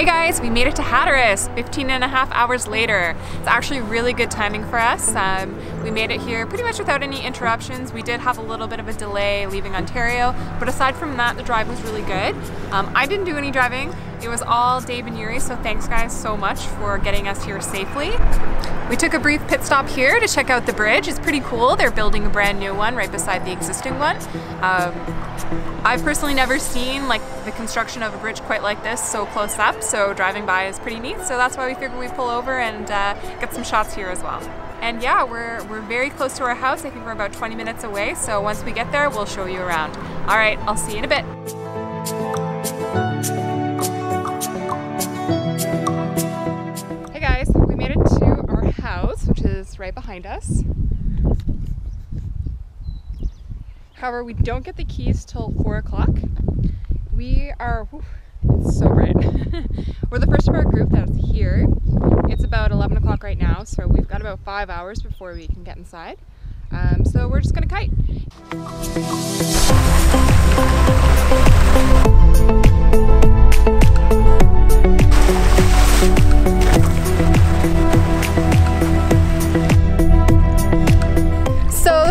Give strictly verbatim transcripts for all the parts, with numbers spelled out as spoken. Hey guys, we made it to Hatteras fifteen and a half hours later. It's actually really good timing for us. Um, we made it here pretty much without any interruptions. We did have a little bit of a delay leaving Ontario, but aside from that, the drive was really good. Um, I didn't do any driving. It was all Dave and Yuri, so thanks guys so much for getting us here safely. We took a brief pit stop here to check out the bridge. It's pretty cool. They're building a brand new one right beside the existing one. Um, I've personally never seen like the construction of a bridge quite like this so close up, so driving by is pretty neat, so that's why we figured we'd pull over and uh, get some shots here as well. And yeah, we're, we're very close to our house. I think we're about twenty minutes away, so once we get there, we'll show you around. All right, I'll see you in a bit. Which is right behind us. However, we don't get the keys till four o'clock. We are, whew, it's so bright. We're the first of our group that's here. It's about eleven o'clock right now, so we've got about five hours before we can get inside. Um, so we're just gonna kite.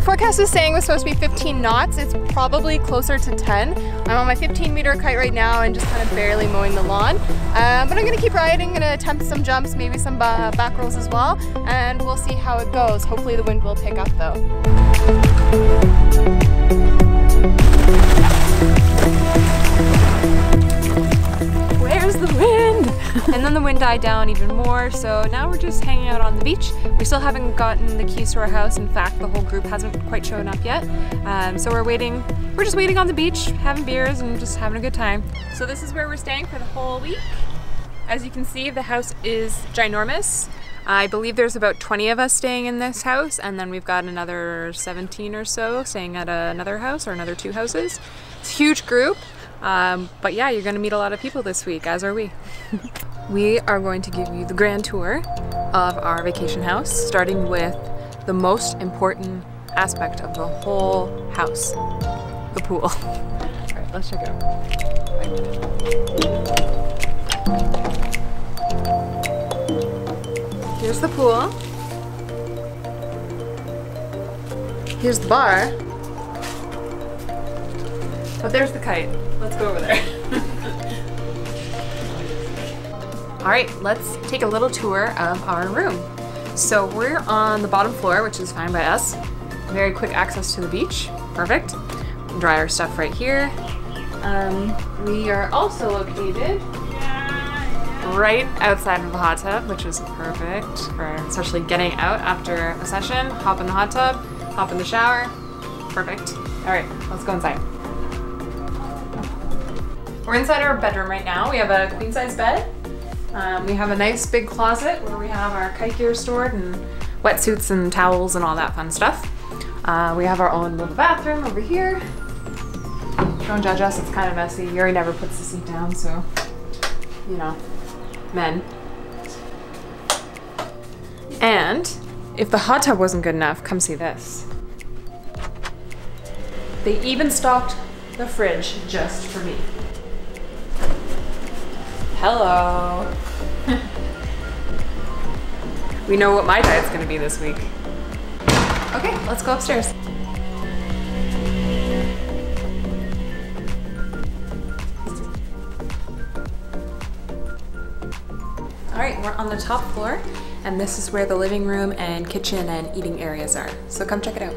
Forecast was saying it was supposed to be fifteen knots. It's probably closer to ten. I'm on my fifteen meter kite right now and just kind of barely mowing the lawn. Um, but I'm gonna keep riding, gonna attempt some jumps, maybe some uh, back rolls as well, and we'll see how it goes. Hopefully the wind will pick up though. And then the wind died down even more, so now we're just hanging out on the beach. We still haven't gotten the keys to our house. In fact, the whole group hasn't quite shown up yet. Um, so we're waiting, we're just waiting on the beach, having beers and just having a good time. So this is where we're staying for the whole week. As you can see, the house is ginormous. I believe there's about twenty of us staying in this house, and then we've got another seventeen or so staying at another house or another two houses. It's a huge group. Um, but yeah, you're gonna meet a lot of people this week, as are we. We are going to give you the grand tour of our vacation house, starting with the most important aspect of the whole house, the pool. All right, let's check it out. Here's the pool. Here's the bar. But there's the kite. Let's go over there. All right, let's take a little tour of our room. So we're on the bottom floor, which is fine by us. Very quick access to the beach, perfect. We'll dry our stuff right here. Um, we are also located right outside of the hot tub, which is perfect for especially getting out after a session. Hop in the hot tub, hop in the shower, perfect. All right, let's go inside. We're inside our bedroom right now. We have a queen size bed. Um, we have a nice big closet where we have our kite gear stored and wetsuits and towels and all that fun stuff. Uh, we have our own little bathroom over here. Don't judge us, it's kind of messy. Yuri never puts the seat down, so, you know, men. And if the hot tub wasn't good enough, come see this. They even stocked the fridge just for me. Hello. We know what my diet's gonna be this week. Okay, let's go upstairs. All right, we're on the top floor, and this is where the living room and kitchen and eating areas are. So come check it out.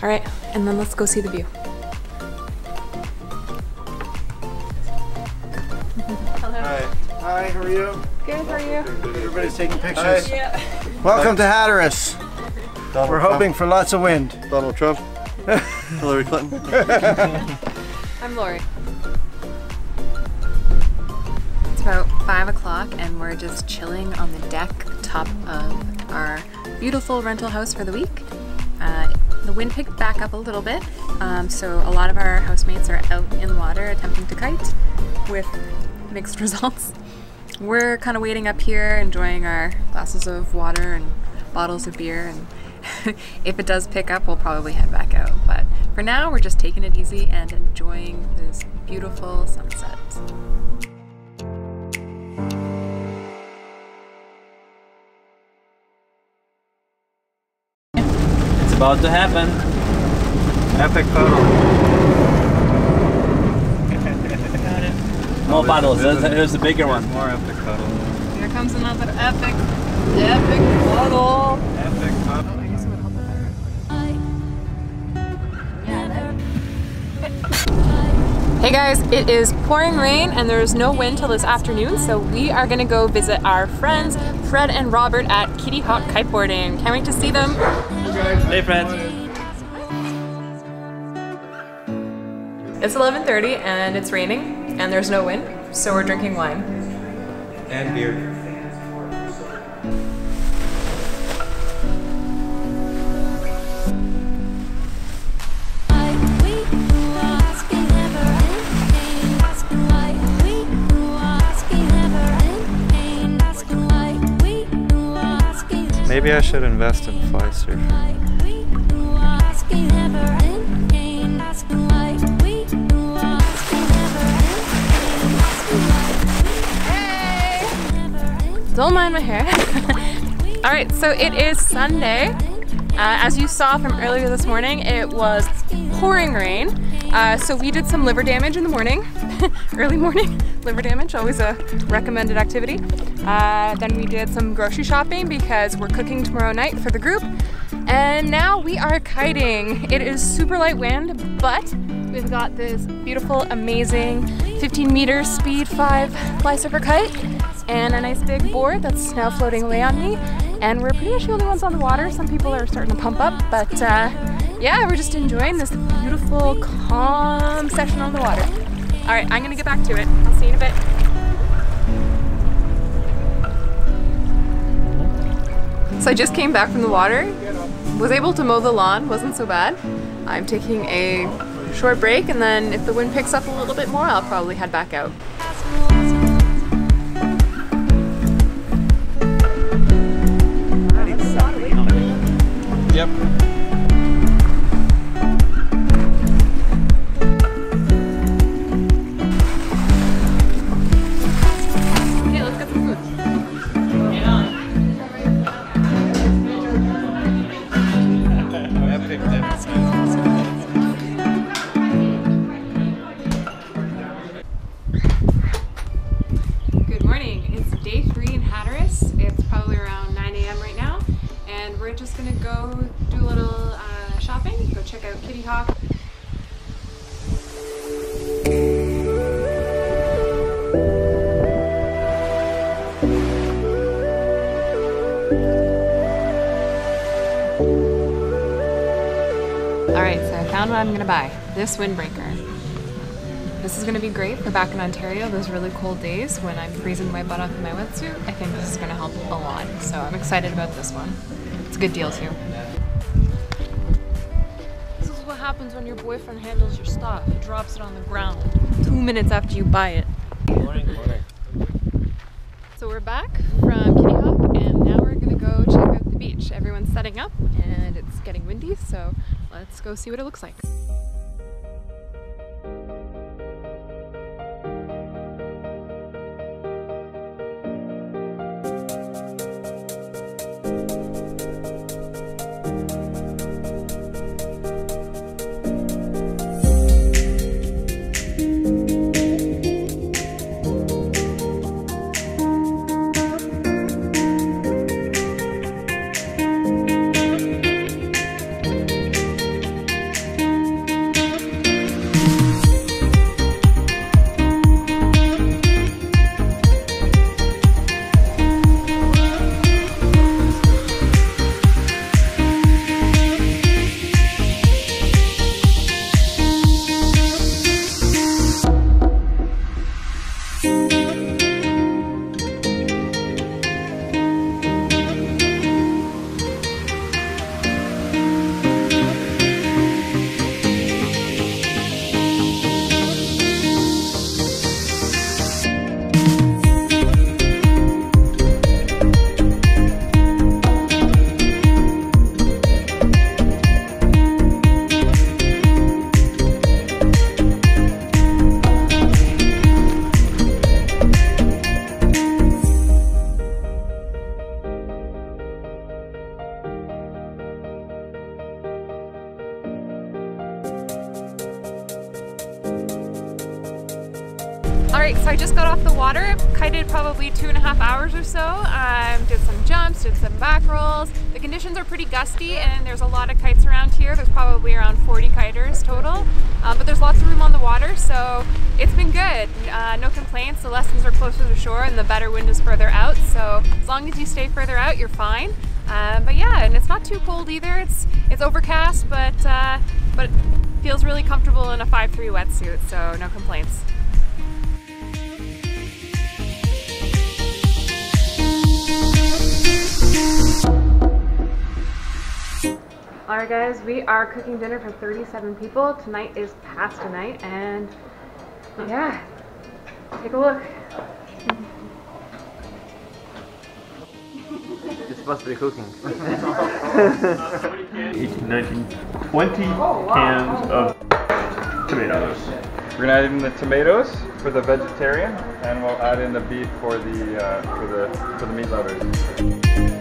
All right, and then let's go see the view. Hello. Hi. Hi, how are you? Good, how are you? Everybody's taking pictures. Yeah. Welcome Thanks. to Hatteras. Donald We're Trump. hoping for lots of wind. Donald Trump. Hillary Clinton. I'm Lori. It's about five o'clock and we're just chilling on the deck, top of our beautiful rental house for the week. Uh, The wind picked back up a little bit, um, so a lot of our housemates are out in the water attempting to kite with mixed results. we're kind of waiting up here, enjoying our glasses of water and bottles of beer, and if it does pick up, we'll probably head back out. But for now, we're just taking it easy and enjoying this beautiful sunset. It's about to happen. Epic photo. More bottles. There's, there's a bigger there's one. More epic bottle. Here comes another epic, epic bottle. Epic bottle. I guess it would help better. Hey guys, it is pouring rain and there is no wind till this afternoon, so we are gonna go visit our friends Fred and Robert at Kitty Hawk Kiteboarding. Can't wait to see them. Hey Fred. It's eleven thirty and it's raining and there's no wind, so we're drinking wine. And beer. Maybe I should invest in Fly Surfer. Don't mind my hair. All right, so it is Sunday. Uh, as you saw from earlier this morning, it was pouring rain. Uh, so we did some liver damage in the morning, early morning. Liver damage, always a recommended activity. Uh, then we did some grocery shopping because we're cooking tomorrow night for the group. And now we are kiting. It is super light wind, but we've got this beautiful, amazing fifteen meter speed five Fly Surfer kite. And a nice big board that's now floating away on me. And we're pretty much the only ones on the water. Some people are starting to pump up, but uh, yeah, we're just enjoying this beautiful, calm session on the water. All right, I'm gonna get back to it. I'll see you in a bit. So I just came back from the water, was able to mow the lawn, wasn't so bad. I'm taking a short break, and then if the wind picks up a little bit more, I'll probably head back out. Yep. Good morning. It's day three in Hatteras. It's probably around nine A M right now, and we're just gonna go do a little uh, shopping, go check out Kitty Hawk. Alright, so I found what I'm gonna buy. This windbreaker. This is gonna be great for back in Ontario, those really cold days when I'm freezing my butt off in my wetsuit. I think this is gonna help a lot, so I'm excited about this one. It's a good deal too. This is what happens when your boyfriend handles your stuff. He drops it on the ground two minutes after you buy it. Morning, morning. So we're back from Kitty Hawk and now we're gonna go check out the beach. Everyone's setting up and it's getting windy, so let's go see what it looks like. Alright, so I just got off the water, kited probably two and a half hours or so, um, did some jumps, did some back rolls. The conditions are pretty gusty and there's a lot of kites around here. There's probably around forty kiters total, um, but there's lots of room on the water, so it's been good. Uh, no complaints, the lessons are closer to shore and the better wind is further out, so as long as you stay further out, you're fine. Um, but yeah, and it's not too cold either. It's it's overcast, but, uh, but feels really comfortable in a five three wetsuit, so no complaints. Alright guys, we are cooking dinner for thirty-seven people. Tonight is pasta night and yeah, take a look. It's supposed to be cooking. eighteen, nineteen, twenty oh, wow. Cans of tomatoes. We're gonna add in the tomatoes for the vegetarian and we'll add in the beef for the uh, for the for the meat lovers.